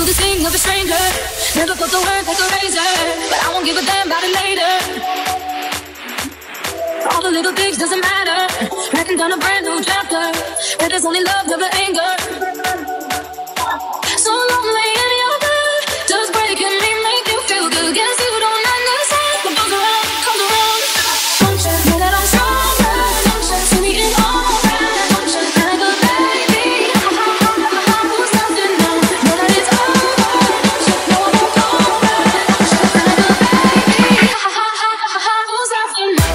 do this thing of a stranger. Never put the word like a razor, but I won't give a damn about it later. All the little things doesn't matter. Writing down a brand new chapter where there's only love, never anger. So lonely in your bed, just breaking me, make you feel good. Guess you don't understand what goes around, comes around. Don't you know that I'm stronger? Don't you see me in all that? Don't you like a baby? I was nothing now, know that it's over. Don't you know I'm over? Don't you like a baby? I was nothing now.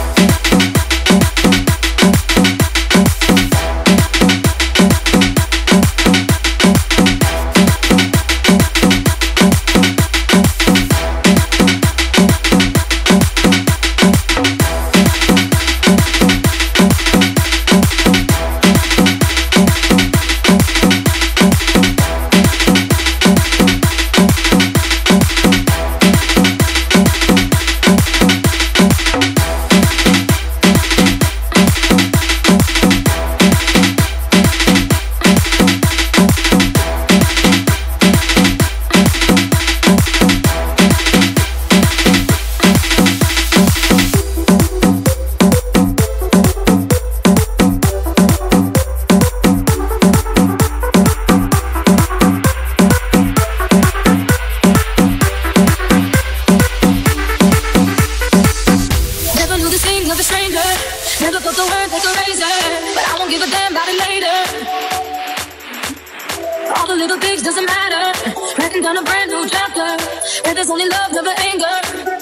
Of a stranger, never put the word like a razor, but I won't give a damn about it later. All the little things doesn't matter. Writing down a brand new chapter where there's only love, never anger.